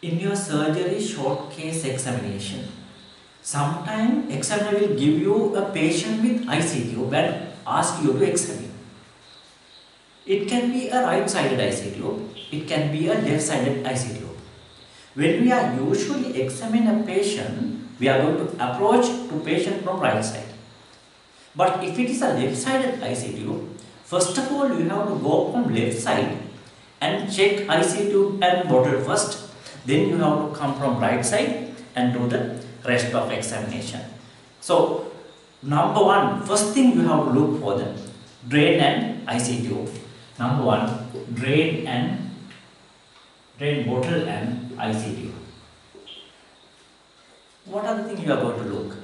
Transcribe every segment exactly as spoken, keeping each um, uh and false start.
in your surgery short case examination, sometimes examiner will give you a patient with I C tube and ask you to examine. It can be a right-sided I C tube, it can be a left-sided I C tube. When we are usually examining a patient, we are going to approach to patient from right side. But if it is a left-sided I C tube, first of all you have to go from left side and check I C tube and bottle first. Then you have to come from right side and do the rest of examination. So number one, first thing you have to look for the drain and I C tube. Number one, drain and drain bottle and I C tube. What are the things you are going to look?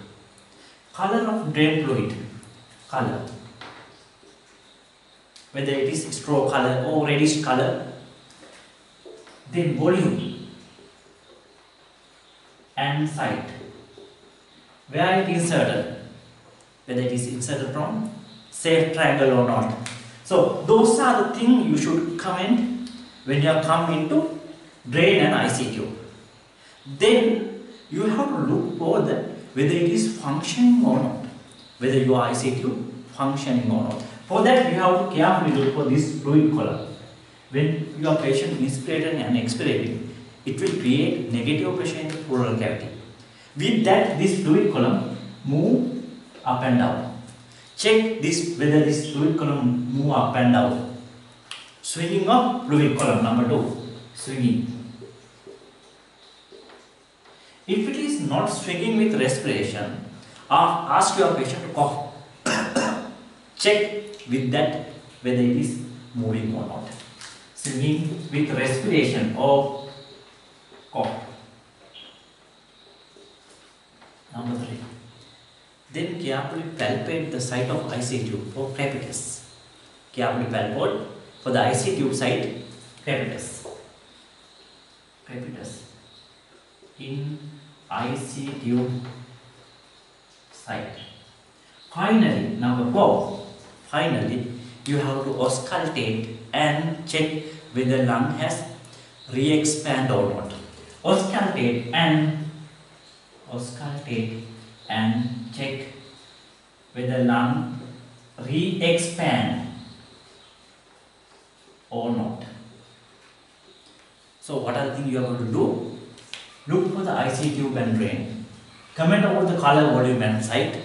Color of drain fluid, color. Whether it is straw color or reddish color, then volume and site, where it inserted, whether it is inserted from safe triangle or not. So those are the things you should comment when you come into drain and I C tube. Then you have to look for the whether it is functioning or not, whether your I C tube functioning or not. For that, you have to carefully look for this fluid column. When your patient is inspirating and expirating, it will create negative pressure in the pleural cavity. With that, this fluid column move up and down. Check this whether this fluid column move up and down. Swinging up fluid column, number two, swinging. If it is not swinging with respiration, ask your patient to cough. Check with that whether it is moving or not. Swinging with respiration or cough. Number three. Then carefully palpate the site of I C tube for crepitus. Carefully palpate for the I C tube site, crepitus. Crepitus in I C tube site. Finally, number four. Finally, you have to auscultate and check whether lung has re-expand or not. Auscultate and auscultate and check whether lung re-expand or not. So what are the things you are going to do? Look for the I C tube and drain. Comment about the color, volume and site.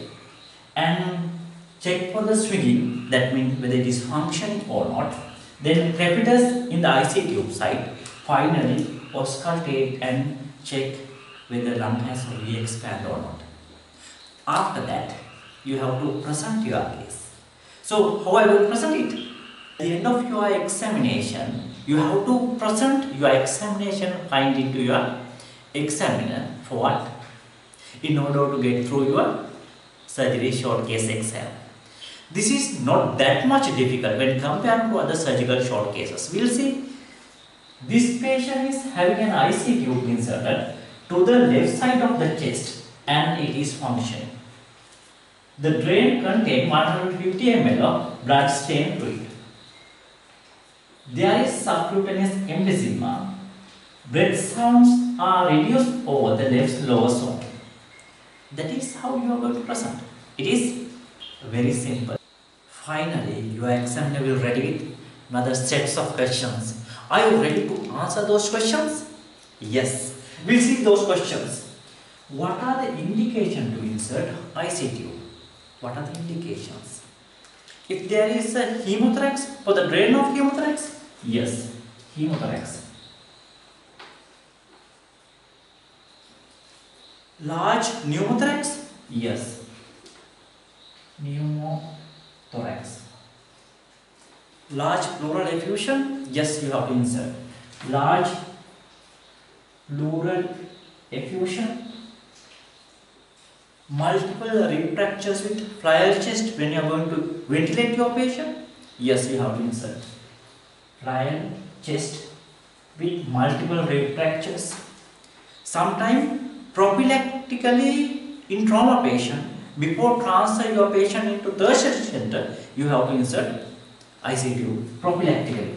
And check for the swinging, that means whether it is functioning or not. Then crepitus in the I C tube site. Finally, auscultate and check whether lung has re-expand or not. After that, you have to present your case. So, how I will present it? At the end of your examination, you have to present your examination finding to your examiner for what? In order to get through your surgery short case exam. This is not that much difficult when compared to other surgical short cases. We'll see. This patient is having an I C tube inserted to the left side of the chest and it is functioning. The drain contains one hundred fifty milliliters of blood stain fluid. There is subcutaneous emphysema. Breath sounds are reduced over the left lower zone. That is how you are going to present. It is very simple. Finally, your examiner will ready with another sets of questions. Are you ready to answer those questions? Yes. We'll see those questions. What are the indications to insert I C tube? What are the indications? If there is a pneumothorax, for the drain of pneumothorax? Yes, pneumothorax. Large pneumothorax? Yes, pneumothorax. Large pleural effusion? Yes, you have to insert. Large pleural effusion. Multiple rib fractures with pleural chest when you are going to ventilate your patient? Yes, you have to insert. Pleural chest with multiple rib fractures. Sometimes prophylactically in trauma patient, before transfer your patient into tertiary center, you have to insert I C tube prophylactically.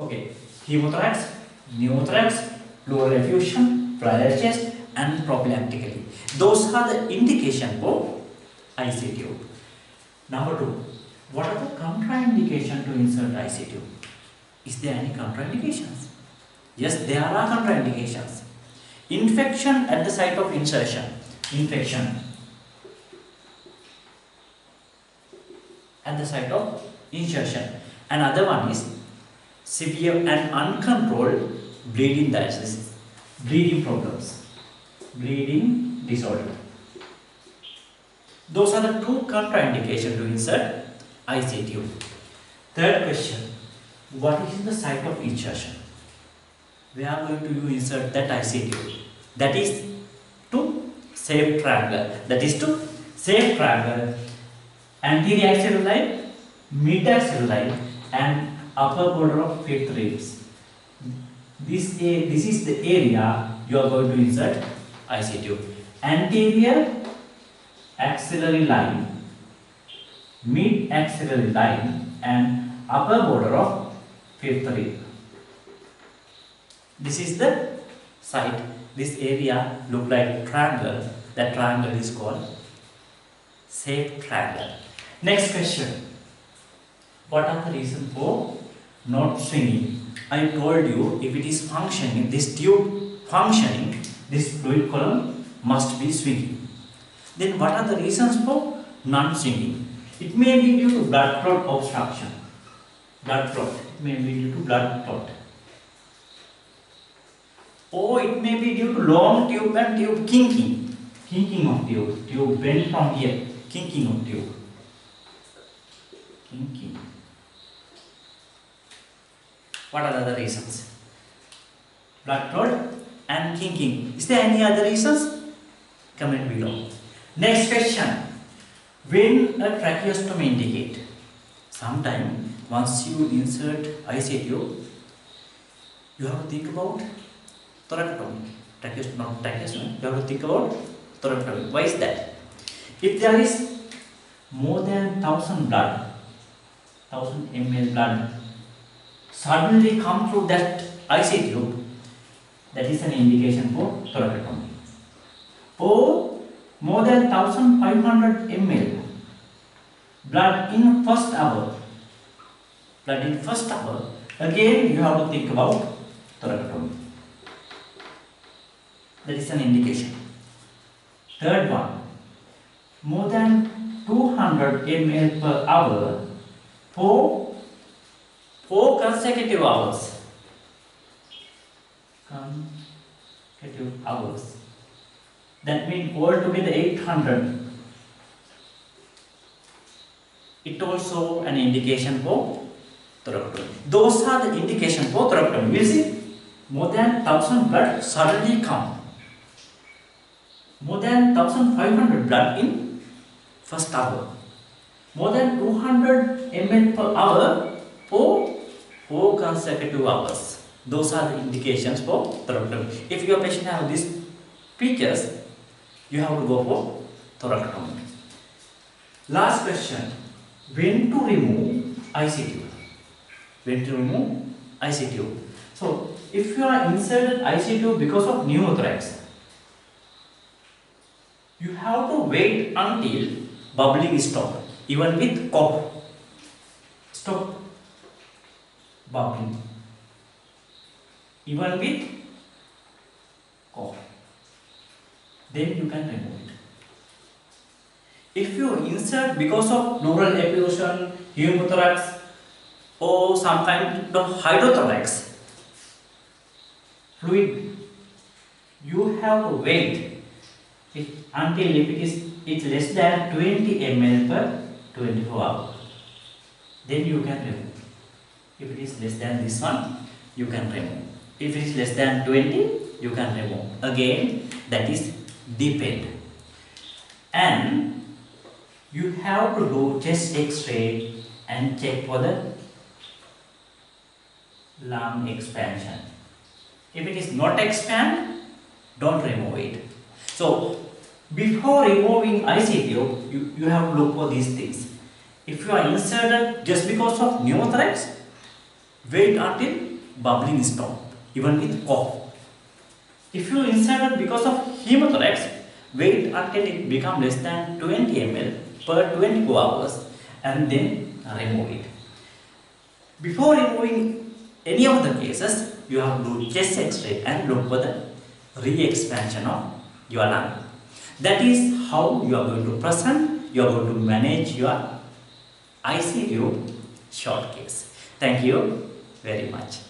Okay, hemothorax, pneumothorax, pleural effusion, pleural chest, and prophylactically. Those are the indication for I C tube. Number two, what are the contraindications to insert I C tube? Is there any contraindications? Yes, there are contraindications. Infection at the site of insertion. Infection at the site of insertion. Another one is severe and uncontrolled bleeding dialysis. Bleeding problems. Bleeding disorder. Those are the two contraindications to insert I C tube. Third question. What is the site of insertion? We are going to insert that I C tube. That is to safe traveler. That is to safe traveler. Anterior axial line, mid axial line, and upper border of fifth ribs. This, this is the area you are going to insert I C tube. Anterior axillary line, mid axillary line, and upper border of fifth rib. This is the site. This area look like triangle. That triangle is called safe triangle. Next question. What are the reasons for not swinging? I told you, if it is functioning, this tube functioning, this fluid column must be swinging. Then what are the reasons for non-swinging? It may be due to blood clot obstruction. Blood clot. It may be due to blood clot. Or it may be due to long tube and tube kinking. Kinking of tube. Tube bent from here. Kinking of tube. Kinking. What are the other reasons? Blood clot and kinking. Is there any other reasons? Comment below. Next question. When a tracheostomy indicate? Sometimes once you insert I C tube, you have to think about thoracotomy, tracheostomy, not tracheostomy, you have to think about thoracotomy. Why is that? If there is more than thousand blood, thousand ml blood suddenly come through that I C tube, that is an indication for thoracotomy. Or more than fifteen hundred milliliters blood in first hour, blood in first hour, again you have to think about thoracotomy. That is an indication. Third one, more than two hundred milliliters per hour for four consecutive hours. Consecutive hours. That means altogether eight hundred. It also an indication for thoracotomy. Those are the indication for thoracotomy. We'll see more than thousand blood suddenly come. More than fifteen hundred blood in first hour. More than two hundred milliliters per hour for four consecutive hours. Those are the indications for thoracotomy. If your patient has these features, you have to go for thoracotomy. Last question. When to remove I C tube? When to remove I C tube? So, if you are inserted I C tube because of pneumothorax, you have to wait until bubbling is stopped, even with copper. Stop bubbling. Even with copper. Then you can remove it. If you insert because of pleural effusion, pneumothorax, or sometimes the hydrothorax fluid, you have to wait It, until if it is it's less than twenty milliliters per twenty-four hours, then you can remove. If it is less than this one, you can remove. If it is less than twenty, you can remove. Again, that is depend. And you have to do chest X-ray and check for the lung expansion. If it is not expand, don't remove it. So, before removing I C tube, you, you have to look for these things. If you are inserted just because of pneumothorax, wait until bubbling stop, even with cough. If you insert it because of hemothorax, weight until it becomes less than twenty milliliters per twenty-four hours and then remove it. Before removing any of the cases, you have to do chest x-ray and look for the re-expansion of your lung. That is how you are going to present, you are going to manage your I C tube short case. Thank you very much.